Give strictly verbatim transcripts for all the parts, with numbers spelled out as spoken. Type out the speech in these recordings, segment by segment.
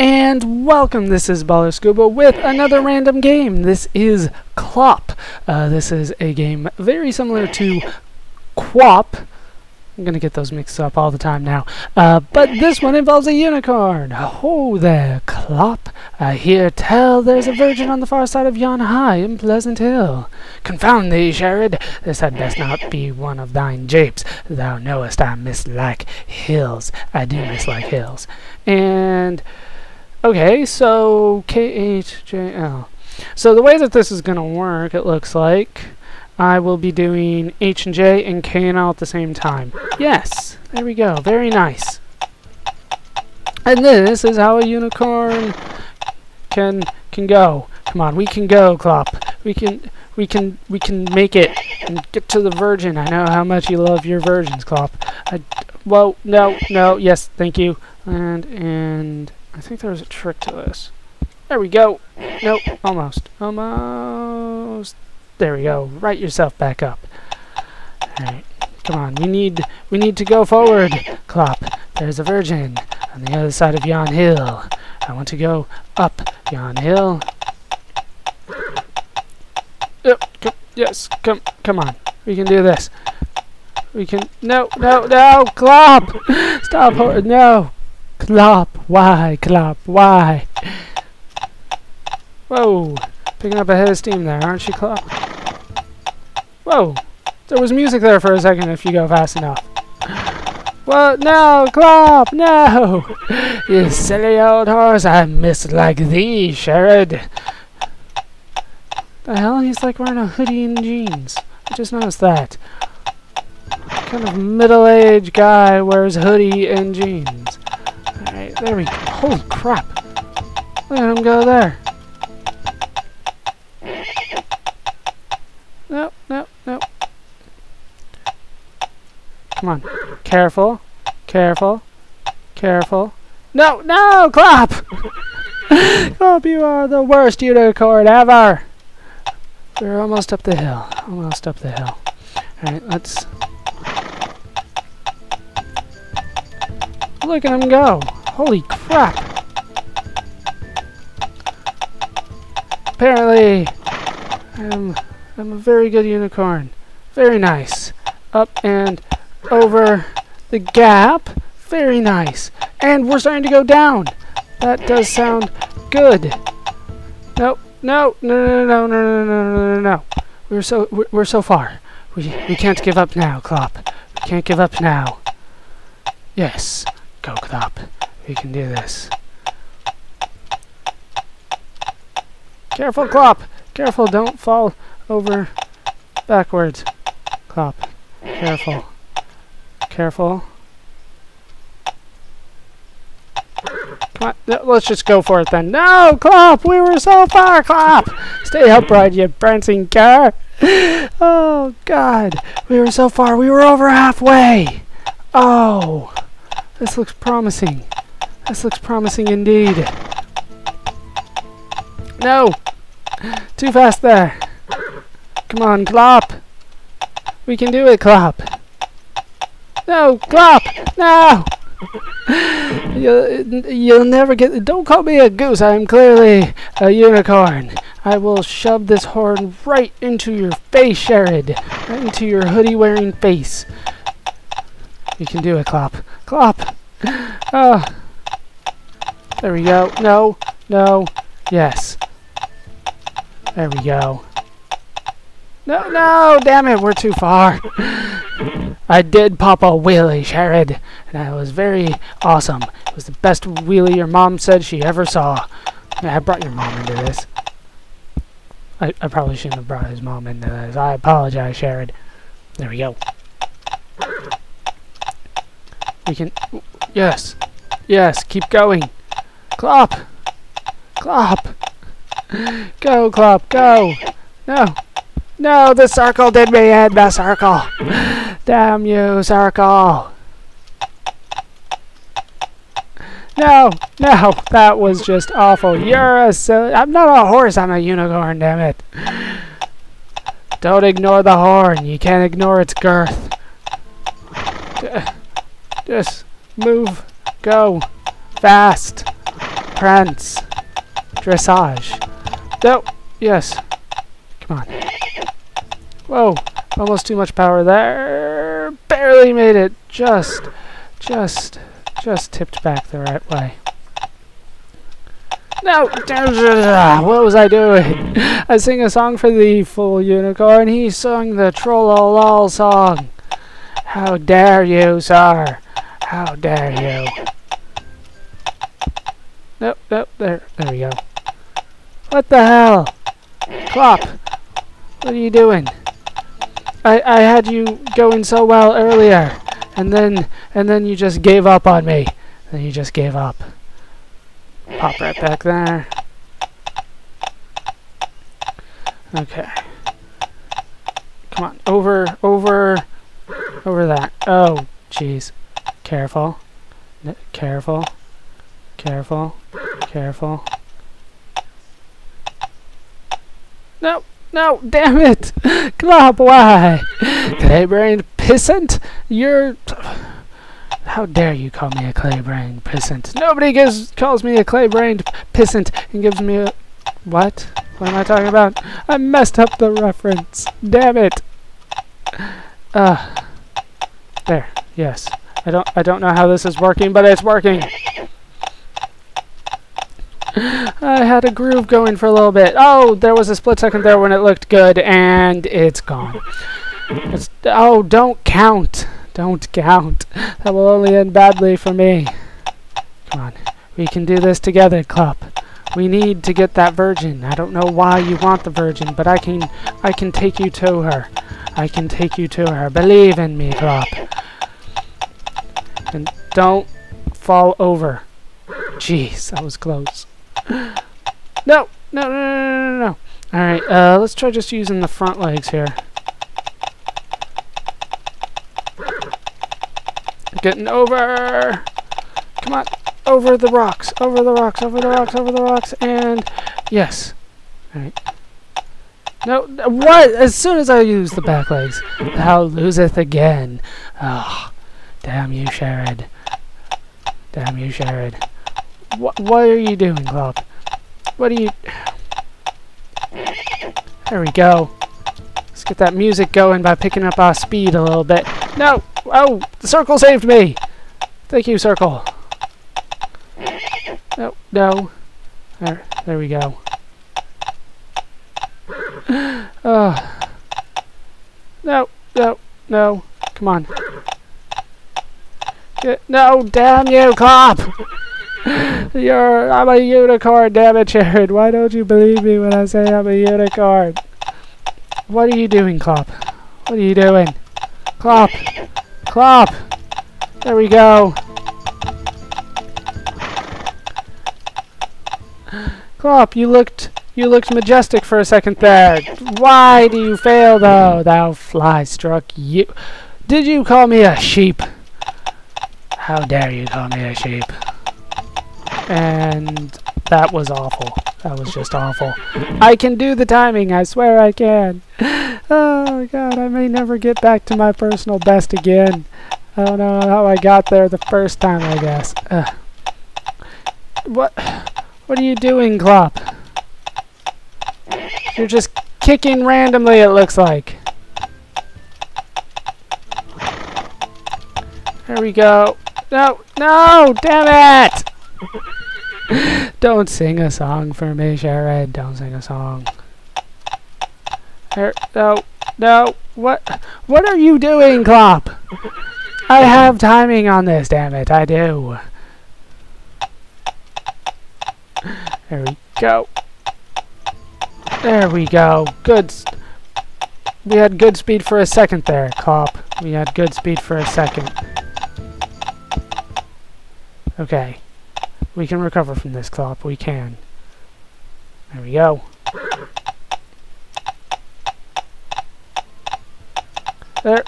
And welcome, this is Ballerscuba with another random game. This is Clop. Uh, this is a game very similar to Quop. I'm gonna get those mixed up all the time now. Uh, but this one involves a unicorn. Ho there, Clop. I hear tell there's a virgin on the far side of yon high and pleasant hill. Confound thee, Sherrod. This had best not be one of thine japes. Thou knowest I mislike hills. I do mislike hills. And okay, so K H J L. So the way that this is going to work, it looks like, I will be doing H and J and K and L at the same time. Yes, there we go. Very nice. And this is how a unicorn can can go. Come on, we can go, Clop. We can we can we can make it and get to the virgin. I know how much you love your virgins, Clop. I, well, no, no, yes, thank you. And and. I think there was a trick to this. There we go. Nope. Almost. Almost. There we go. Write yourself back up. Alright. Come on. We need we need to go forward, Clop. There's a virgin on the other side of yon hill. I want to go up yon hill. Oh, come, yes. Come come on. We can do this. We can no no no Clop. Stop ho no. Clop, why, Clop, why? Whoa, picking up a head of steam there, aren't you, Clop? Whoa, there was music there for a second if you go fast enough. Well, no, Clop, no! You silly old horse, I mislike thee, Sherrod. The hell, he's like wearing a hoodie and jeans. I just noticed that. What kind of middle-aged guy wears hoodie and jeans? Alright, there we go. Holy crap! Look at him go there. Nope, nope, nope. Come on. Careful. Careful. Careful. No, no! Clop! Clop, you are the worst unicorn ever! We're almost up the hill. Almost up the hill. Alright, let's... Look at him go. Holy crap. Apparently, I'm, I'm a very good unicorn. Very nice. Up and over the gap. Very nice. And we're starting to go down. That does sound good. Nope. No, no, no, no, no, no, no, no, no. We're so, we're, we're so far. We, we can't give up now, Clop. We can't give up now. Yes. Go, Clop. We can do this. Careful, Clop. Careful, don't fall over backwards. Clop. Careful. Careful. Come on. No, let's just go for it then. No, Clop! We were so far, Clop! Stay upright, you prancing car! Oh, God. We were so far. We were over halfway. Oh. This looks promising. This looks promising indeed. No! Too fast there. Come on, Clop! We can do it, Clop! No, Clop! No! you'll, you'll never get... Don't call me a goose, I am clearly a unicorn. I will shove this horn right into your face, Sherrod. Right into your hoodie-wearing face. You can do it, Clop. Clop! Oh. There we go. No. No. Yes. There we go. No, no! Damn it, we're too far. I did pop a wheelie, Sherrod. And I was very awesome. It was the best wheelie your mom said she ever saw. Yeah, I brought your mom into this. I, I probably shouldn't have brought his mom into this. I apologize, Sherrod. There we go. We can... Yes. Yes. Keep going. Clop. Clop. Go, Clop. Go. No. No, the circle did me in. The circle. Damn you, circle. No. No. That was just awful. You're a silly... I'm not a horse. I'm a unicorn, damn it. Don't ignore the horn. You can't ignore its girth. Just move, go, fast. prance. Dressage. No. Yes. Come on. Whoa. Almost too much power there. Barely made it. Just, just, just tipped back the right way. No! What was I doing? I sing a song for thee, fool unicorn. He sung the troll-a-lol song. How dare you, sir? How dare you? Nope, nope, there, there we go. What the hell? Clop, what are you doing? I, I had you going so well earlier, and then, and then you just gave up on me. Then you just gave up. Pop right back there. Okay. Come on, over, over, over that. Oh, jeez. Careful. N- careful. Careful. Careful. No, no, damn it! Clop, why? Clay-brained pissant? You're... How dare you call me a clay-brained pissant? Nobody gives calls me a clay-brained pissant and gives me a... What? What am I talking about? I messed up the reference. Damn it. Uh, there. Yes. I don't I don't know how this is working, but it's working. I had a groove going for a little bit. Oh, there was a split second there when it looked good, and it's gone. It's, oh, don't count. Don't count. That will only end badly for me. Come on. We can do this together, Clop. We need to get that virgin. I don't know why you want the virgin, but I can I can take you to her. I can take you to her. Believe in me, Clop. And don't fall over. Jeez, that was close. No, no, no, no, no, no, no. Alright, uh, let's try just using the front legs here. Getting over. Come on. Over the rocks. Over the rocks. Over the rocks. Over the rocks. And yes. Alright. No. What? As soon as I use the back legs, thou loseth again. Ah. Oh, damn you, Sherrod. Damn you, Sherrod. What, what are you doing, Clop? What are you... There we go. Let's get that music going by picking up our speed a little bit. No! Oh, the circle saved me! Thank you, circle. No, no. There, there we go. Uh, no, no, no. Come on. Get, no, damn you, Clop! You're, I'm a unicorn, damn it, Sherrod. Why don't you believe me when I say I'm a unicorn? What are you doing, Clop? What are you doing? Clop! Clop! There we go! Clop, you looked you looked majestic for a second there. Why do you fail though, thou fly struck you? Did you call me a sheep? How dare you call me a sheep? And that was awful. That was just awful. I can do the timing, I swear I can. Oh god, I may never get back to my personal best again. I don't know how I got there the first time, I guess. Uh. What What are you doing, Clop? You're just kicking randomly, it looks like. There we go. No, no, damn it! Don't sing a song for me, Sherrod. Don't sing a song. No, no, what, what are you doing, Clop? I have timing on this, damn it, I do. There we go. There we go. Good. We had good speed for a second there, Clop. We had good speed for a second. Okay. We can recover from this, Clop. We can. There we go. There.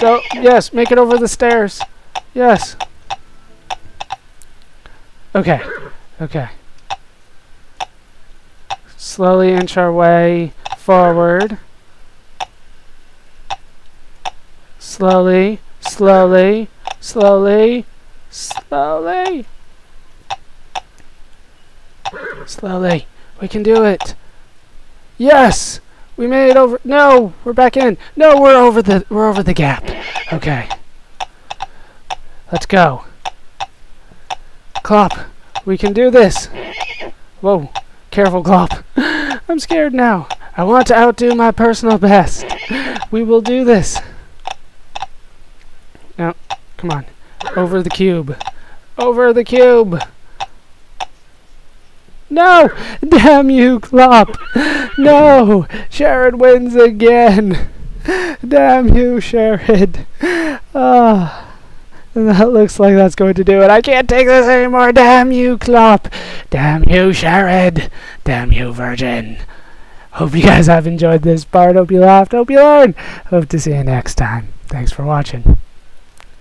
So, yes, make it over the stairs. Yes. Okay. Okay. Slowly inch our way forward. Slowly, slowly, slowly, slowly. Slowly. We can do it. Yes! We made it over. No! We're back in. No, we're over the we're over the gap. Okay. Let's go. Clop, we can do this. Whoa. Careful, Clop. I'm scared now. I want to outdo my personal best. We will do this. Now, come on. Over the cube. Over the cube. No! Damn you, Clop! No! Sherrod wins again! Damn you, Sherrod! Oh, that looks like that's going to do it. I can't take this anymore! Damn you, Clop! Damn you, Sherrod! Damn you, Virgin! Hope you guys have enjoyed this part. Hope you laughed. Hope you learned. Hope to see you next time. Thanks for watching.